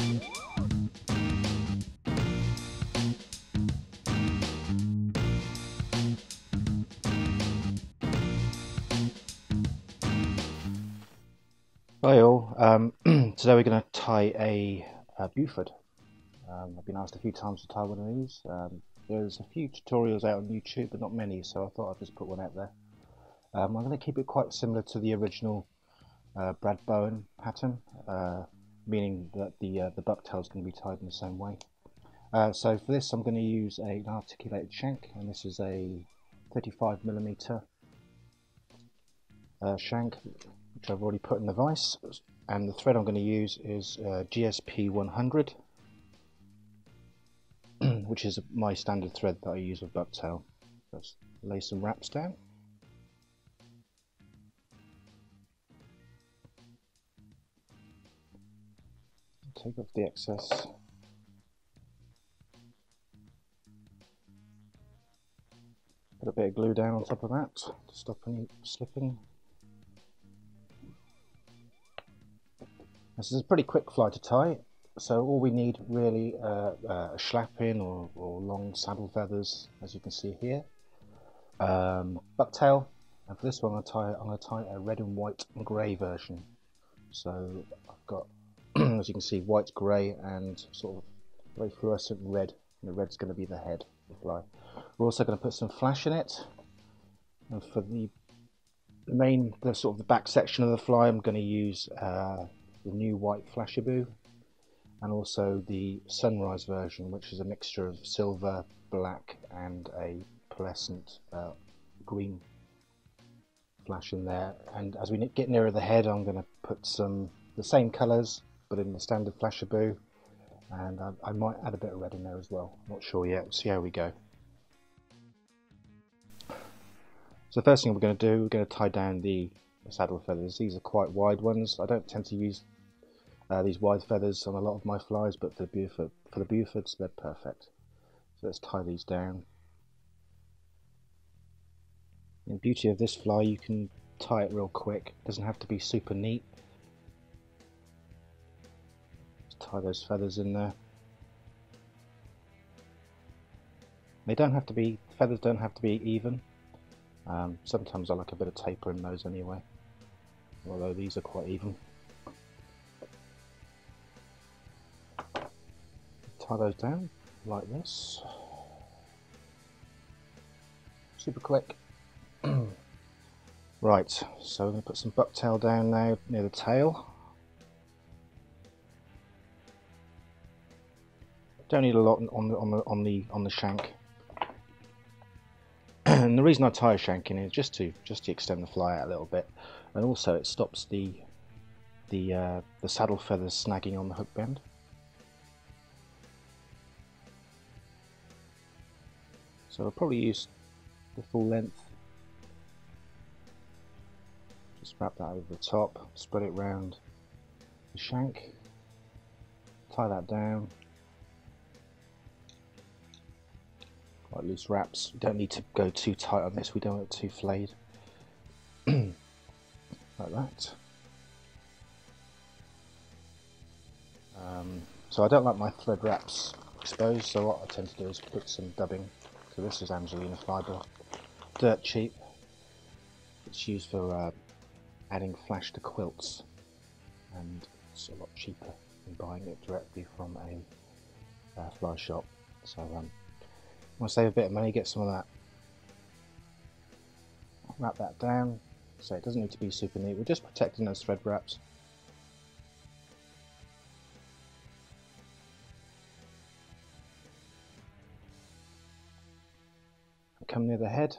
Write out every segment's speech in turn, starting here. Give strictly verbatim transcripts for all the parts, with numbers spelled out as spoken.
Hi all, um, today we're going to tie a, a Buford. Um, I've been asked a few times to tie one of these. Um, there's a few tutorials out on YouTube but not many, so I thought I'd just put one out there. Um, I'm going to keep it quite similar to the original uh, Brad Bohen pattern, uh, meaning that the, uh, the bucktail is going to be tied in the same way. Uh, so for this I'm going to use a, an articulated shank, and this is a thirty-five millimeter uh, shank, which I've already put in the vise, and the thread I'm going to use is uh, G S P one hundred, which is my standard thread that I use with bucktail. Let's lay some wraps down. Take off the excess. Put a bit of glue down on top of that to stop any slipping. This is a pretty quick fly to tie, so all we need really uh, uh, a schlappin or, or long saddle feathers, as you can see here, um, bucktail, and for this one I'm going to tie, I'm going to tie a red and white and grey version. So I've got, as you can see, white, grey and sort of very fluorescent red, and the red's going to be the head of the fly. We're also going to put some flash in it, and for the main, the sort of the back section of the fly, I'm going to use uh, the new white Flashabou, and also the sunrise version, which is a mixture of silver, black and a pearlescent uh, green flash in there. And as we get nearer the head, I'm going to put some the same colours but in the standard Flashabou, and I, I might add a bit of red in there as well, not sure yet, we'll see how we go. So the first thing we're going to do, we're going to tie down the saddle feathers. These are quite wide ones. I don't tend to use uh, these wide feathers on a lot of my flies, but for the Buford, for the Bufords, they're perfect. So let's tie these down. And the beauty of this fly, you can tie it real quick. It doesn't have to be super neat. Just tie those feathers in there. They don't have to be, feathers don't have to be even. Um, sometimes I like a bit of taper in those anyway, although these are quite even. Tie those down like this, super quick. Right, so we're going to put some bucktail down now near the tail. Don't need a lot on the on the on the on the shank. And the reason I tie a shank in is just to just to extend the fly out a little bit, and also it stops the the uh, the saddle feathers snagging on the hook bend. So I'll probably use the full length. Just wrap that over the top, spread it round the shank, tie that down. Quite loose wraps. We don't need to go too tight on this. We don't want it too flayed. Like that. Um, so I don't like my thread wraps exposed. So what I tend to do is put some dubbing. So this is Angelina fiber, dirt cheap. It's used for uh, adding flash to quilts, and it's a lot cheaper than buying it directly from a uh, fly shop. So. Um, I'm going to save a bit of money, get some of that. Wrap that down, so it doesn't need to be super neat, we're just protecting those thread wraps. Come near the head.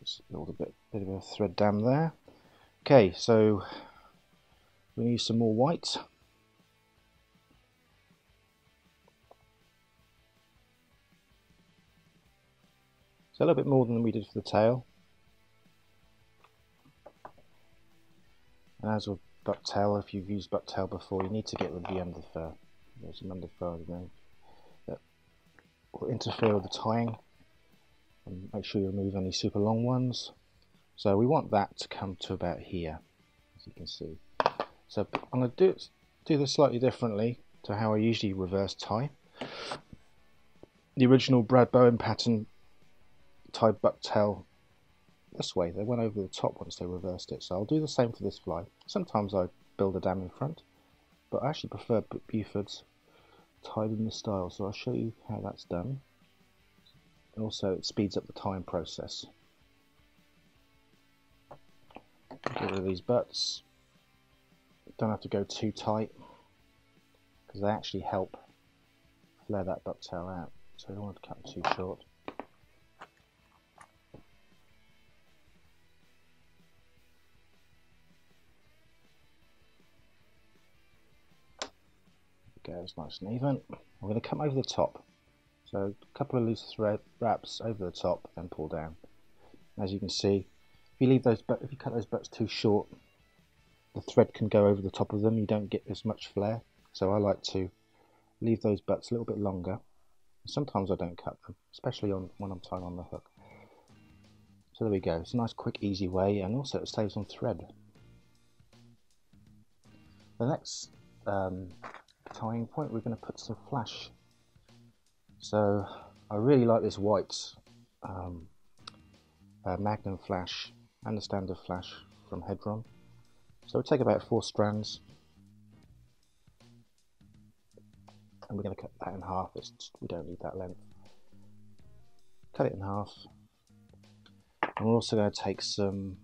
Just build a bit, bit of a thread dam there. Okay, so we need some more white. So a little bit more than we did for the tail. And as with bucktail, if you've used bucktail before, you need to get rid of the under fur. There's some under fur that will interfere with the tying. And make sure you remove any super long ones. So we want that to come to about here. you can see. So I'm going to do, do this slightly differently to how I usually reverse tie. The original Brad Bohen pattern tied bucktail this way. They went over the top once they reversed it. So I'll do the same for this fly. Sometimes I build a dam in front, but I actually prefer Buford's tied in this style. So I'll show you how that's done. And also it speeds up the tying process. Get rid of these butts. Don't have to go too tight because they actually help flare that bucktail out. So I don't want to cut them too short. There we go, it's nice and even. I'm going to come over the top. So a couple of loose thread wraps over the top and pull down. As you can see, if you leave those, if you cut those butts too short, the thread can go over the top of them. You don't get as much flare. So I like to leave those butts a little bit longer. Sometimes I don't cut them, especially on when I'm tying on the hook. So there we go. It's a nice, quick, easy way, and also it saves on thread. The next um, tying point, we're going to put some flash. So I really like this white um, uh, Magnum flash and the standard flash from Hedron. So we take about four strands, and we're going to cut that in half. It's, we don't need that length. Cut it in half, and we're also going to take some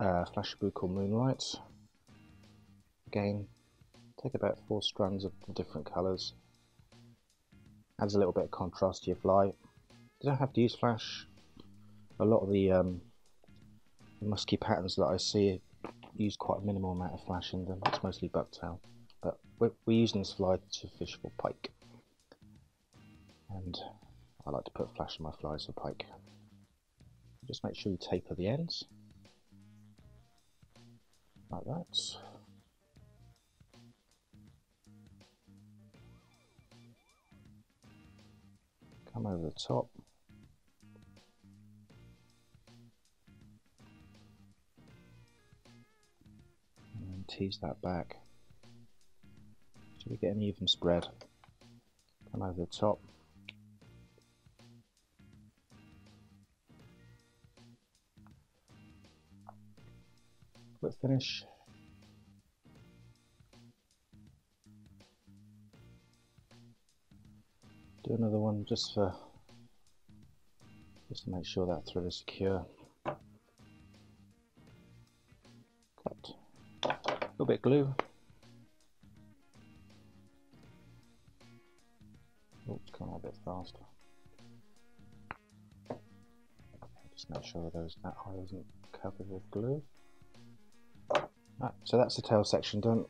uh, Flashabou called Moonlight. Again, take about four strands of different colours. Adds a little bit of contrast to your fly. You don't have to use flash. A lot of the um, musky patterns that I see use quite a minimal amount of flash in them. It's mostly bucktail, but we're, we're using this fly to fish for pike, and I like to put flash in my flies for pike. Just make sure you taper the ends like that. Come over the top. And then tease that back. So we get an even spread. Come over the top. Quick finish. Do another one just for just to make sure that thread is secure. Cut. A little bit of glue. Oops, come on a bit fast. Just make sure those, that eye isn't covered with glue. Right, so that's the tail section done.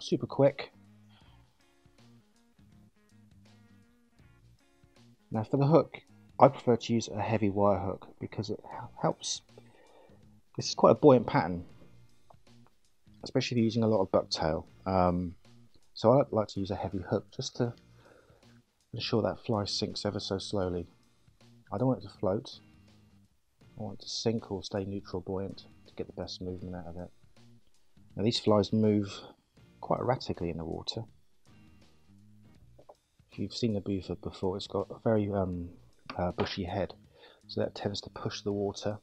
Super quick. Now for the hook, I prefer to use a heavy wire hook because it helps. This is quite a buoyant pattern, especially if you're using a lot of bucktail. Um, so I like to use a heavy hook just to ensure that fly sinks ever so slowly. I don't want it to float. I want it to sink or stay neutral buoyant to get the best movement out of it. Now these flies move quite erratically in the water. You've seen the Buford before, it's got a very um, uh, bushy head, so that tends to push the water,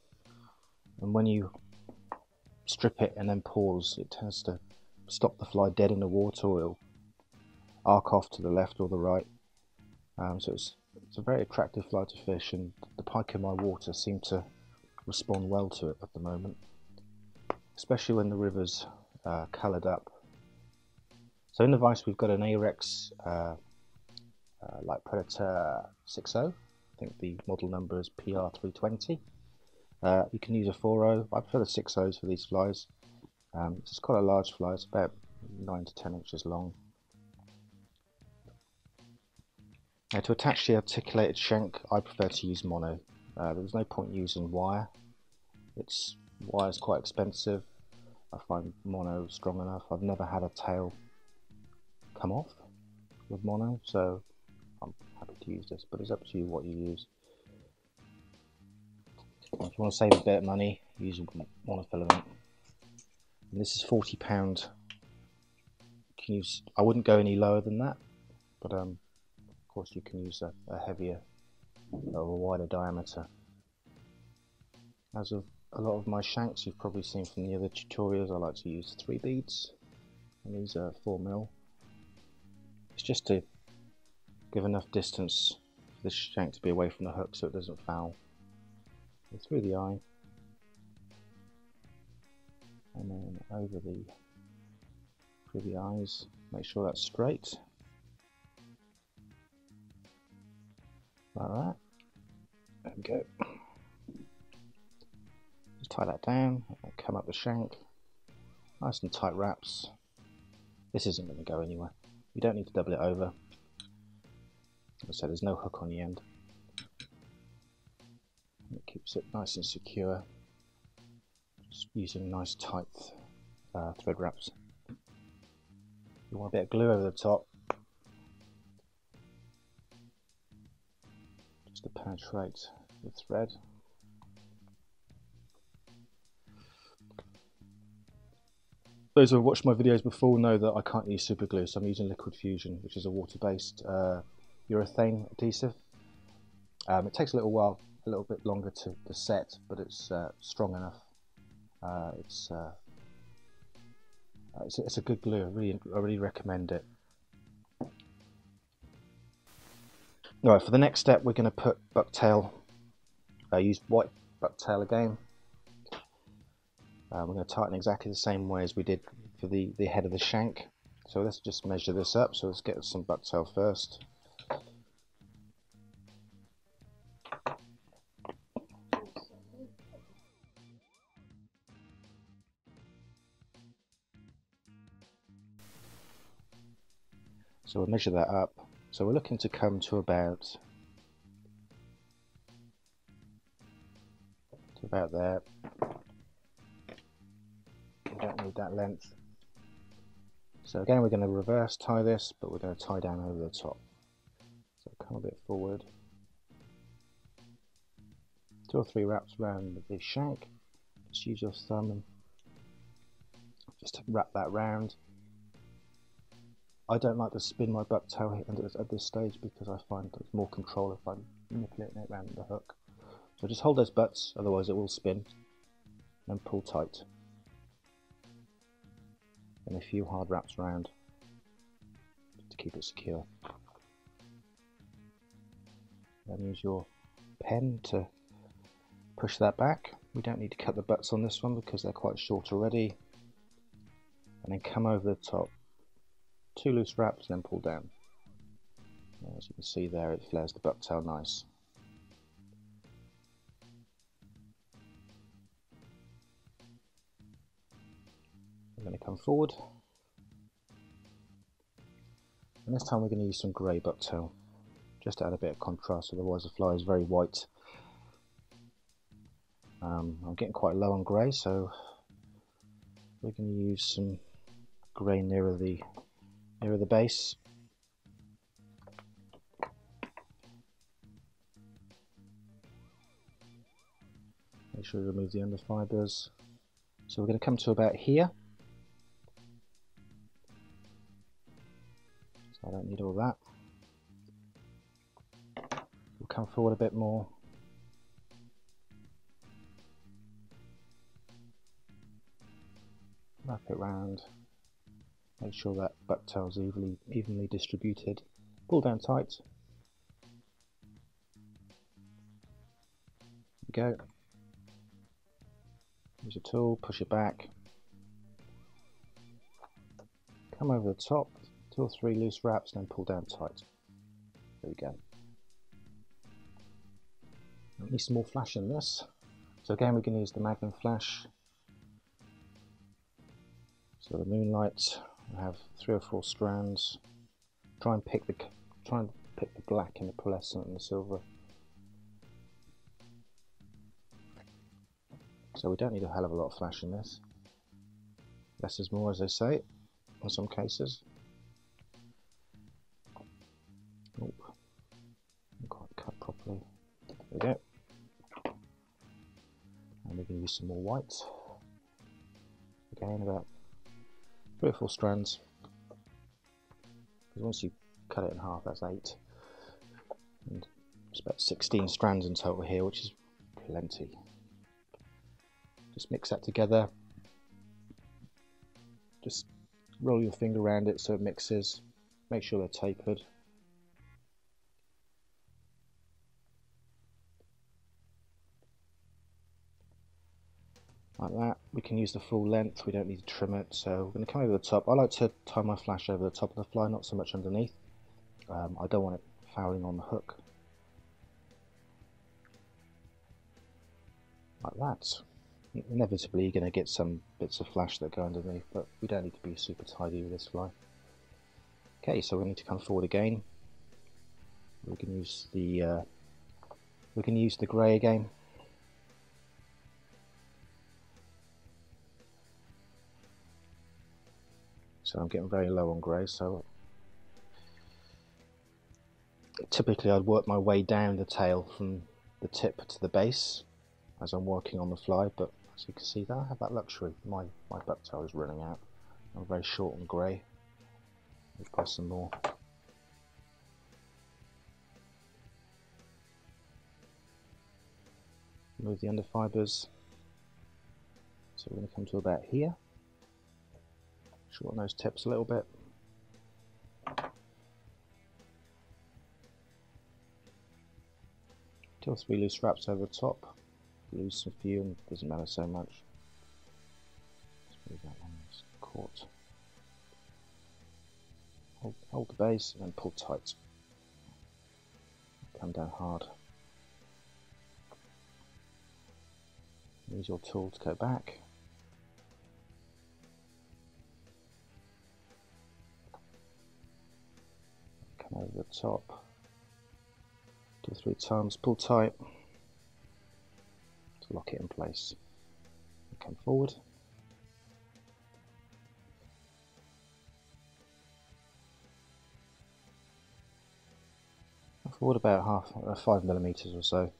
and when you strip it and then pause, it tends to stop the fly dead in the water, or it'll arc off to the left or the right. Um, so it's, it's a very attractive fly to fish, and the pike in my water seem to respond well to it at the moment, especially when the river's uh, coloured up. So in the vice we've got an A-Rex uh, Uh, Light Predator six oh, I think the model number is P R three twenty. Uh, you can use a four oh, I prefer the six ohs for these flies. Um, it's quite a large fly, it's about nine to ten inches long. Now to attach the articulated shank, I prefer to use mono. Uh, there's no point using wire. It's wire is quite expensive. I find mono strong enough. I've never had a tail come off with mono, so I'm happy to use this, but it's up to you what you use. If you want to save a bit of money, use monofilament. This is forty pound. Can use, I wouldn't go any lower than that, but um, of course you can use a, a heavier or a wider diameter. As of a lot of my shanks you've probably seen from the other tutorials, I like to use three beads, and these are four mil. It's just to give enough distance for the shank to be away from the hook so it doesn't foul. And through the eye, and then over the through the eyes, make sure that's straight. Like that. There we go. Just tie that down, come up the shank. Nice and tight wraps. This isn't going to go anywhere. You don't need to double it over. Like I said, there's no hook on the end. It keeps it nice and secure. Just using nice tight uh, thread wraps. You want a bit of glue over the top, just to penetrate the thread. Those who have watched my videos before know that I can't use super glue, so I'm using Liquid Fusion, which is a water-based uh, urethane adhesive. Um, it takes a little while, a little bit longer to, to set, but it's uh, strong enough. Uh, it's, uh, it's it's a good glue. I really I really recommend it. All right, for the next step, we're going to put bucktail. I uh, use white bucktail again. Uh, we're going to tighten exactly the same way as we did for the, the head of the shank. So let's just measure this up. So let's get some bucktail first. So we'll measure that up. So we're looking to come to about to about there. Don't need that length. So again, we're going to reverse tie this, but we're going to tie down over the top. So come a bit forward, two or three wraps around the shank. Just use your thumb and just wrap that round. I don't like to spin my bucktail at this stage because I find there's more control if I'm manipulating it around the hook. So just hold those butts, otherwise it will spin, and pull tight. And a few hard wraps around to keep it secure. Then use your pen to push that back. We don't need to cut the butts on this one because they're quite short already. And then come over the top, two loose wraps, and then pull down. As you can see there, it flares the bucktail nice. I'm going to come forward, and this time we're going to use some grey bucktail just to add a bit of contrast, otherwise the fly is very white. um, I'm getting quite low on grey, so we're going to use some grey nearer the nearer the base. Make sure we remove the under fibres. So we're going to come to about here. I don't need all that. We'll come forward a bit more. Wrap it round. Make sure that bucktail is evenly, evenly distributed. Pull down tight. There we go. Use your tool, push it back. Come over the top. Two or three loose wraps, and then pull down tight. There we go. I need some more flash in this. So again, we're going to use the Magnum Flash. So the Moonlight, I have three or four strands. Try and pick the try and pick the black and the pearlescent and the silver. So we don't need a hell of a lot of flash in this. Less is more, as they say, in some cases. Oh, I can't cut properly. There we go. And we're going to use some more white. gain about three or four strands, because once you cut it in half, that's eight, and it's about sixteen strands in total here, which is plenty. Just mix that together, just roll your finger around it so it mixes, make sure they're tapered. Like that. We can use the full length, we don't need to trim it, so we're going to come over the top. I like to tie my flash over the top of the fly, not so much underneath. Um, I don't want it fouling on the hook. Like that. Inevitably you're going to get some bits of flash that go underneath, but we don't need to be super tidy with this fly. Okay, so we need to come forward again. We can use the uh, we can use the grey again. So I'm getting very low on grey, so typically I'd work my way down the tail from the tip to the base as I'm working on the fly, but as you can see that I have that luxury. My, my bucktail is running out. I'm very short on grey. We've got some more. Move the under fibres. So we're going to come to about here. Shorten those tips a little bit. Two or three loose wraps over the top. Loose a few, and doesn't matter so much. Let's move that one that's caught. Hold, hold the base and then pull tight. Come down hard. Use your tool to go back. Over the top, two or three times, pull tight to lock it in place. Come forward. Come forward about half, uh, five millimeters or so.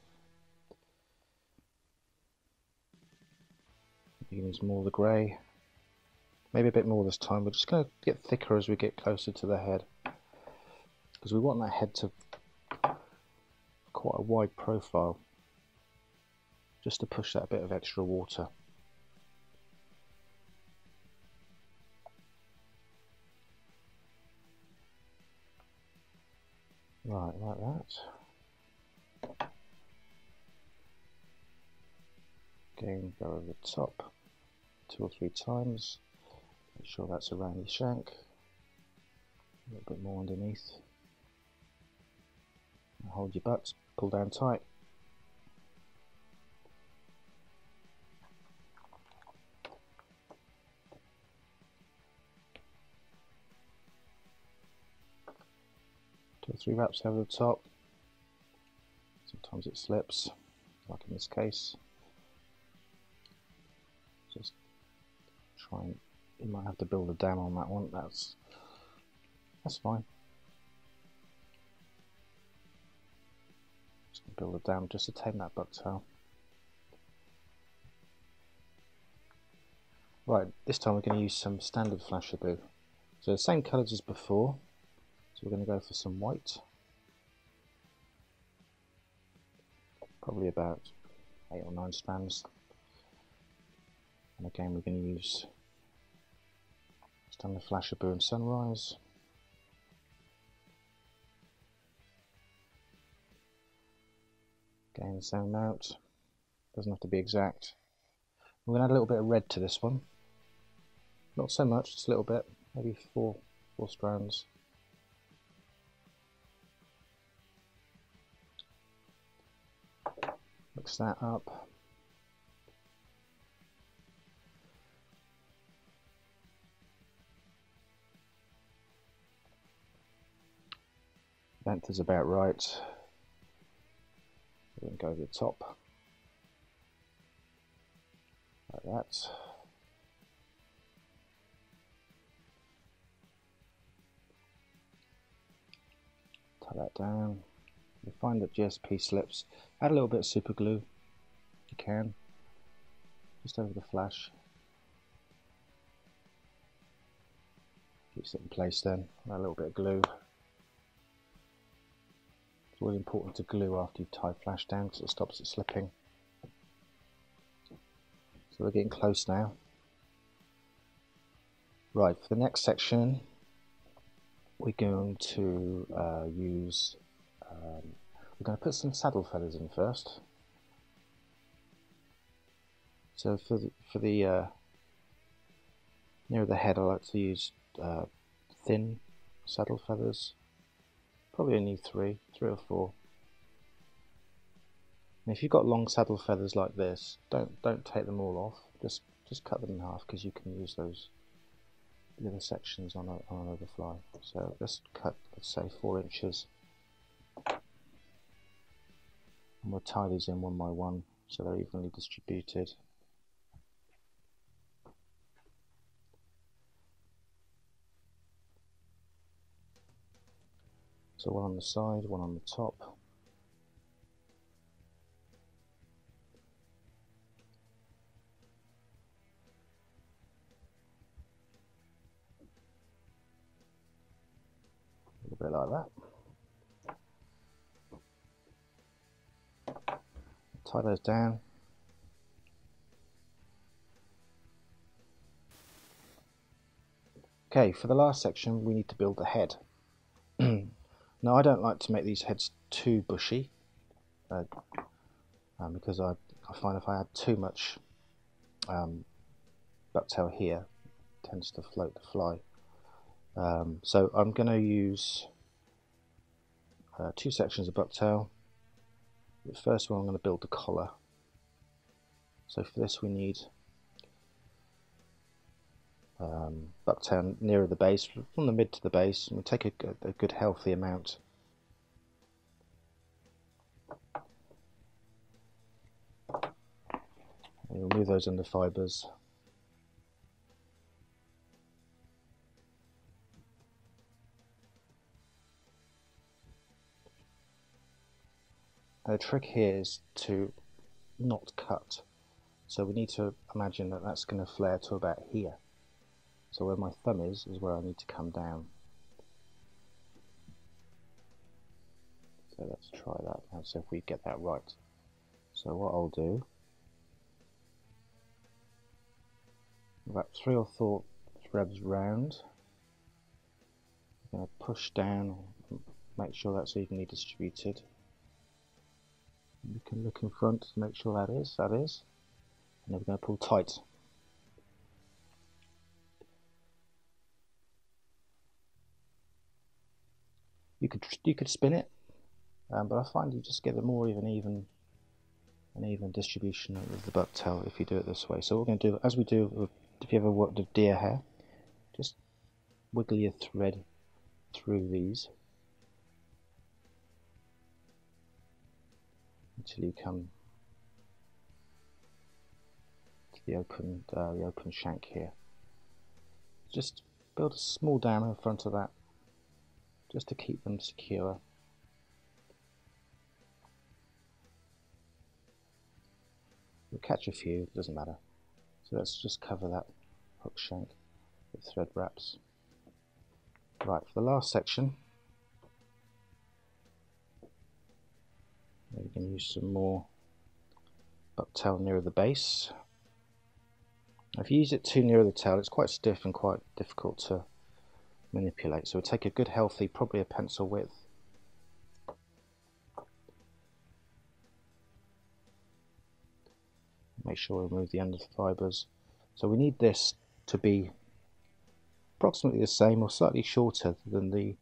You can use more of the grey, maybe a bit more this time. We're just going to get thicker as we get closer to the head, because we want that head to quite a wide profile, just to push that bit of extra water. Right, like that. Again, go over the top two or three times. Make sure that's around your shank. A little bit more underneath. Hold your butts, pull down tight. Two or three wraps over the top. Sometimes it slips, like in this case. Just try and, you might have to build a dam on that one, that's, that's fine. Build a dam just to tame that bucktail. Right, this time we're going to use some standard Flashabou. So the same colours as before, so we're going to go for some white. Probably about eight or nine strands. And again we're going to use standard Flashabou and Sunrise. Again, the same amount, doesn't have to be exact. We're going to add a little bit of red to this one. Not so much, just a little bit, maybe four, four strands. Mix that up. Length is about right. And go over the top like that. Tie that down. You find that G S P slips. Add a little bit of super glue, you can, just over the flash. keeps it in place then. A little bit of glue. It's really important to glue after you tie flash down because it stops it slipping. So we're getting close now. Right, for the next section we're going to uh, use um, we're going to put some saddle feathers in first. So for the, for the uh, near the head, I like to use uh, thin saddle feathers, probably only three, three or four. And if you've got long saddle feathers like this, don't don't take them all off. Just just cut them in half because you can use those little sections on, a, on another fly. So let's cut, let's say, four inches, and we'll tie these in one by one so they're evenly distributed. So one on the side, one on the top. A little bit like that. Tie those down. Okay, for the last section we need to build the head. Now I don't like to make these heads too bushy uh, um, because I, I find if I add too much um, bucktail here, it tends to float the fly. Um, so I'm going to use uh, two sections of bucktail. The first one I'm going to build the collar. So for this we need Um, bucktail nearer the base, from the mid to the base, and we take a, a good healthy amount. And we'll move those under fibres. The trick here is to not cut, so we need to imagine that that's going to flare to about here. So where my thumb is, is where I need to come down. So let's try that and see if we get that right. So what I'll do, about three or four threads round, I'm going to push down, make sure that's evenly distributed. You can look in front to make sure that is, that is. And then we're going to pull tight. You could you could spin it, um, but I find you just get a more even even an even distribution with the bucktail if you do it this way. So what we're going to do, as we do with, if you ever worked with deer hair, just wiggle your thread through these until you come to the open uh, the open shank here. Just build a small dam in front of that, just to keep them secure. We'll catch a few, it doesn't matter. So let's just cover that hook shank with thread wraps. Right, for the last section, we can use some more bucktail nearer the base. If you use it too near the tail, it's quite stiff and quite difficult to manipulate. So we take a good healthy, probably a pencil width. Make sure we remove the under fibers. So we need this to be approximately the same or slightly shorter than the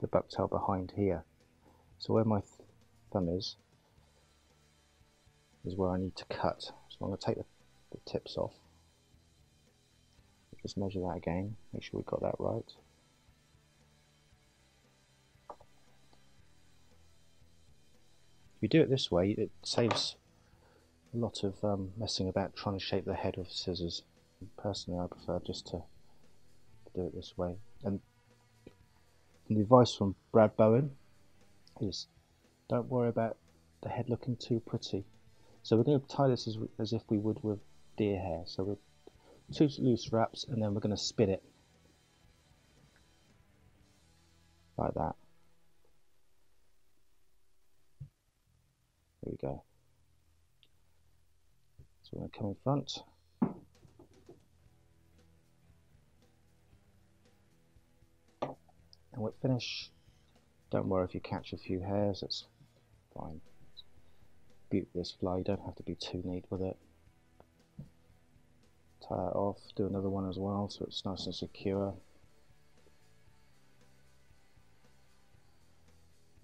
the bucktail behind here. So where my th thumb is is where I need to cut. So I'm going to take the, the tips off. Just measure that again, make sure we got that right. If you do it this way, it saves a lot of um, messing about trying to shape the head with scissors. Personally, I prefer just to do it this way. And the advice from Brad Bohen is don't worry about the head looking too pretty. So we're going to tie this as, as if we would with deer hair. So we're two loose wraps, and then we're going to spin it. like that. There we go. So we're going to come in front. And we'll finish. Don't worry if you catch a few hairs, it's fine. Beaut this fly, you don't have to be too neat with it. Tie it off, do another one as well so it's nice and secure.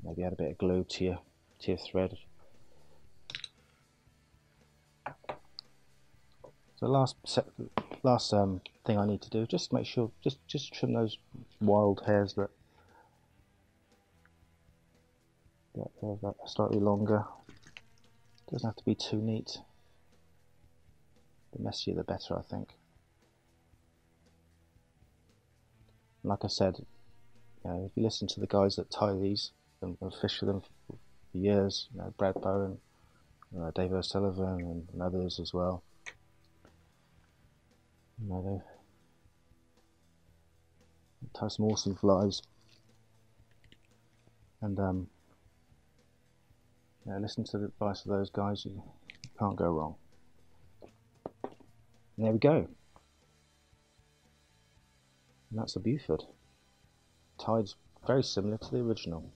Maybe add a bit of glue to your, to your thread. So last set, last um, thing I need to do, just make sure, just just trim those wild hairs that that, uh, that are slightly longer. Doesn't have to be too neat. The messier the better, I think. And like I said, you know, if you listen to the guys that tie these and, and fish with them for years, you know, Brad Bohen, you know, David O'Sullivan, and, and others as well. You know, they tie some awesome flies, and um, you know, listen to the advice of those guys. You can't go wrong. And there we go. And that's the Buford. Tied very similar to the original.